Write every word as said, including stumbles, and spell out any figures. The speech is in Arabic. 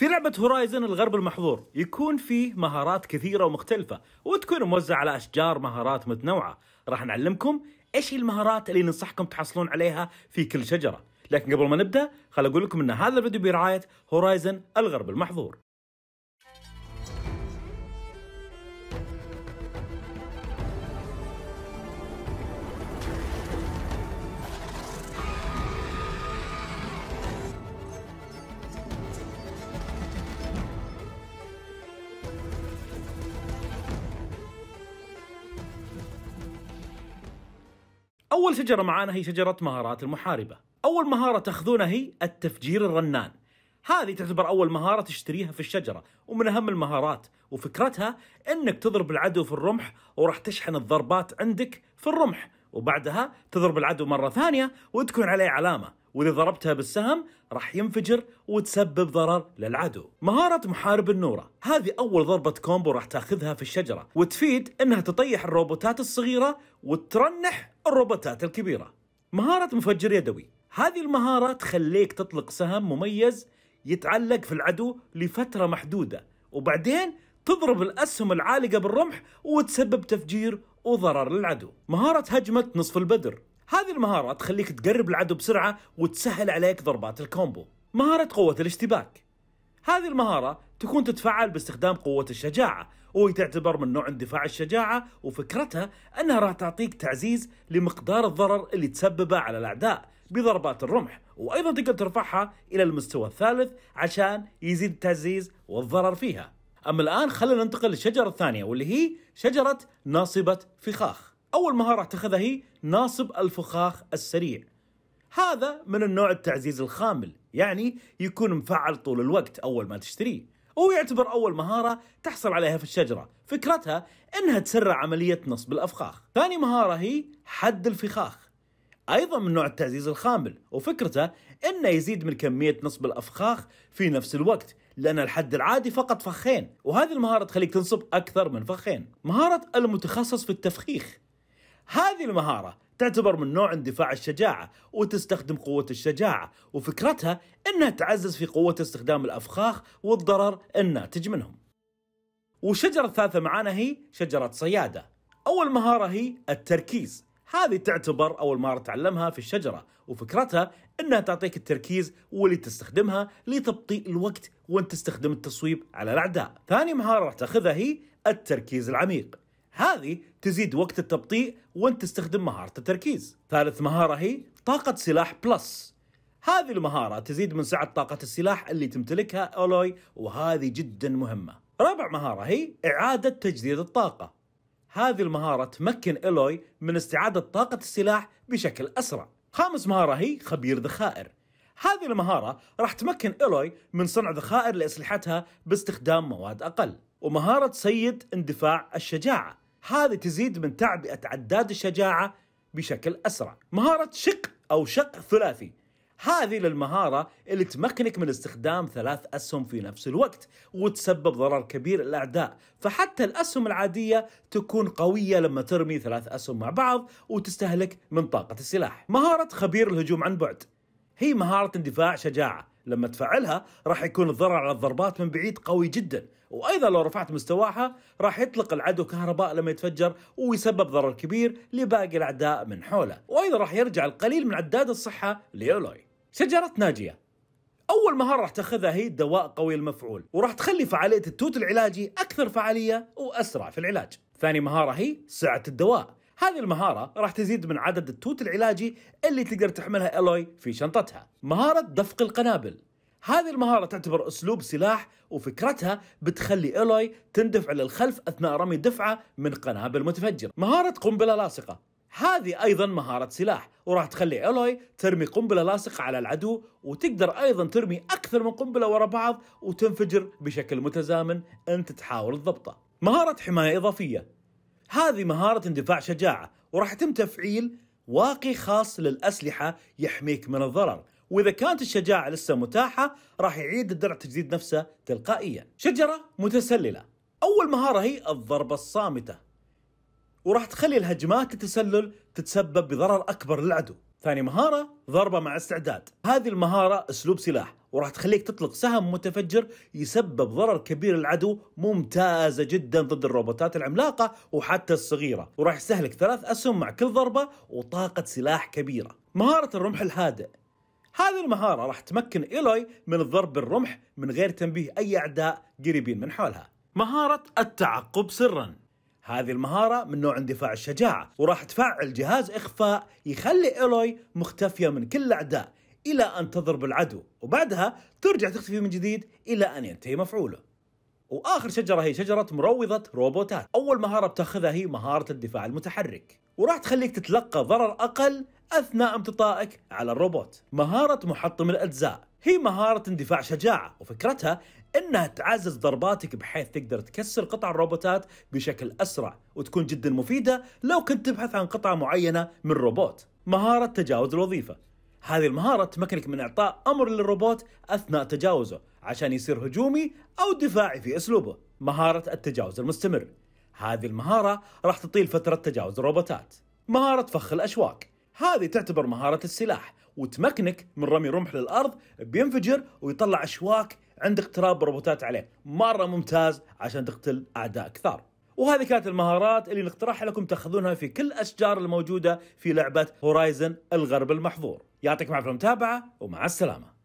في لعبة هورايزن الغرب المحظور يكون فيه مهارات كثيرة ومختلفة وتكون موزعة على أشجار مهارات متنوعة. راح نعلمكم إيش المهارات اللي ننصحكم تحصلون عليها في كل شجرة، لكن قبل ما نبدأ خل أقول لكم أن هذا الفيديو برعاية هورايزن الغرب المحظور. أول شجرة معانا هي شجرة مهارات المحاربة. أول مهارة تأخذونها هي التفجير الرنان. هذه تعتبر أول مهارة تشتريها في الشجرة ومن أهم المهارات، وفكرتها أنك تضرب العدو في الرمح وراح تشحن الضربات عندك في الرمح، وبعدها تضرب العدو مرة ثانية وتكون عليه علامة، وإذا ضربتها بالسهم راح ينفجر وتسبب ضرر للعدو. مهارة محارب النورة، هذه أول ضربة كومبو راح تاخذها في الشجرة، وتفيد أنها تطيح الروبوتات الصغيرة وترنح الروبوتات الكبيرة. مهارة مفجر يدوي، هذه المهارة تخليك تطلق سهم مميز يتعلق في العدو لفترة محدودة، وبعدين تضرب الأسهم العالقة بالرمح وتسبب تفجير وضرر للعدو. مهارة هجمة نصف البدر، هذه المهارة تخليك تقرب العدو بسرعة وتسهل عليك ضربات الكومبو. مهارة قوة الاشتباك، هذه المهارة تكون تتفعل باستخدام قوة الشجاعة، وهي تعتبر من نوع اندفاع الشجاعة، وفكرتها أنها راح تعطيك تعزيز لمقدار الضرر اللي تسببه على الأعداء بضربات الرمح، وأيضا تقدر ترفعها إلى المستوى الثالث عشان يزيد التعزيز والضرر فيها. أما الآن خلينا ننتقل للشجرة الثانية واللي هي شجرة ناصبة فخاخ. أول مهارة تاخذها هي ناصب الفخاخ السريع، هذا من النوع التعزيز الخامل، يعني يكون مفعل طول الوقت أول ما تشتريه، ويعتبر أول مهارة تحصل عليها في الشجرة، فكرتها أنها تسرع عملية نصب الأفخاخ. ثاني مهارة هي حد الفخاخ، أيضا من نوع التعزيز الخامل، وفكرته أنه يزيد من كمية نصب الأفخاخ في نفس الوقت، لأن الحد العادي فقط فخين، وهذه المهارة تخليك تنصب أكثر من فخين. مهارة المتخصص في التفخيخ، هذه المهارة تعتبر من نوع اندفاع الشجاعة، وتستخدم قوة الشجاعة، وفكرتها أنها تعزز في قوة استخدام الأفخاخ والضرر الناتج منهم. والشجرة الثالثة معانا هي شجرة صيادة. أول مهارة هي التركيز، هذه تعتبر أول مهارة تعلمها في الشجرة، وفكرتها أنها تعطيك التركيز واللي تستخدمها لتبطيء الوقت وأنت تستخدم التصويب على الأعداء. ثاني مهارة راح تاخذها هي التركيز العميق، هذه تزيد وقت التبطيء وانت تستخدم مهارة التركيز. ثالث مهارة هي طاقة سلاح بلس، هذه المهارة تزيد من سعة طاقة السلاح اللي تمتلكها ألوي، وهذه جدا مهمة. رابع مهارة هي إعادة تجديد الطاقة، هذه المهارة تمكن ألوي من استعادة طاقة السلاح بشكل أسرع. خامس مهارة هي خبير ذخائر، هذه المهارة راح تمكن ألوي من صنع ذخائر لأسلحتها باستخدام مواد أقل. ومهارة سيد اندفاع الشجاعة، هذه تزيد من تعبئة عداد الشجاعة بشكل أسرع. مهارة شق أو شق ثلاثي، هذه للمهارة اللي تمكنك من استخدام ثلاث أسهم في نفس الوقت وتسبب ضرر كبير للأعداء، فحتى الأسهم العادية تكون قوية لما ترمي ثلاث أسهم مع بعض وتستهلك من طاقة السلاح. مهارة خبير الهجوم عن بعد، هي مهارة اندفاع شجاعة، لما تفعلها راح يكون الضرر على الضربات من بعيد قوي جدا، وايضا لو رفعت مستواها راح يطلق العدو كهرباء لما يتفجر ويسبب ضرر كبير لباقي الاعداء من حوله، وايضا راح يرجع القليل من عداد الصحه لألوي. شجره ناجيه، اول مهاره راح تاخذها هي دواء قوي المفعول، وراح تخلي فعاليه التوت العلاجي اكثر فعاليه واسرع في العلاج. ثاني مهاره هي سعه الدواء، هذه المهارة راح تزيد من عدد التوت العلاجي اللي تقدر تحملها ألوي في شنطتها. مهارة دفق القنابل، هذه المهارة تعتبر أسلوب سلاح، وفكرتها بتخلي ألوي تندفع للخلف أثناء رمي دفعة من قنابل متفجرة. مهارة قنبلة لاصقة، هذه أيضا مهارة سلاح، وراح تخلي ألوي ترمي قنبلة لاصقة على العدو، وتقدر أيضا ترمي أكثر من قنبلة ورا بعض وتنفجر بشكل متزامن أنت تحاول ضبطه. مهارة حماية إضافية، هذه مهارة اندفاع شجاعة، وراح يتم تفعيل واقي خاص للأسلحة يحميك من الضرر، وإذا كانت الشجاعة لسه متاحة راح يعيد الدرع تجديد نفسه تلقائيا. شجرة متسللة، أول مهارة هي الضربة الصامتة، وراح تخلي الهجمات التسلل تتسبب بضرر أكبر للعدو. ثاني مهارة ضربة مع استعداد، هذه المهارة أسلوب سلاح، وراح تخليك تطلق سهم متفجر يسبب ضرر كبير للعدو، ممتازة جدا ضد الروبوتات العملاقة وحتى الصغيرة، وراح يستهلك ثلاث أسهم مع كل ضربة وطاقة سلاح كبيرة. مهارة الرمح الهادئ، هذه المهارة راح تمكن إيلوي من الضرب بالرمح من غير تنبيه أي أعداء قريبين من حولها. مهارة التعقب سرا، هذه المهارة من نوع اندفاع الشجاعة، وراح تفعل جهاز إخفاء يخلي إيلوي مختفية من كل الأعداء إلى أن تضرب العدو، وبعدها ترجع تختفي من جديد إلى أن ينتهي مفعوله. وآخر شجرة هي شجرة مروضة روبوتات. أول مهارة بتاخذها هي مهارة الدفاع المتحرك، وراح تخليك تتلقى ضرر أقل أثناء امتطائك على الروبوت. مهارة محطم الأجزاء هي مهارة اندفاع شجاعة، وفكرتها أنها تعزز ضرباتك بحيث تقدر تكسر قطع الروبوتات بشكل أسرع، وتكون جدا مفيدة لو كنت تبحث عن قطعة معينة من الروبوت. مهارة تجاوز الوظيفة، هذه المهارة تمكنك من إعطاء أمر للروبوت أثناء تجاوزه عشان يصير هجومي أو دفاعي في أسلوبه. مهارة التجاوز المستمر، هذه المهارة راح تطيل فترة تجاوز الروبوتات. مهارة فخ الأشواك، هذه تعتبر مهارة السلاح، وتمكنك من رمي رمح للأرض بينفجر ويطلع أشواك عند اقتراب روبوتات عليه، مرة ممتاز عشان تقتل أعداء كثار. وهذه كانت المهارات اللي نقترحها لكم تاخذونها في كل الأشجار الموجودة في لعبة هورايزن الغرب المحظور. يعطيكم العافية المتابعة، ومع السلامة.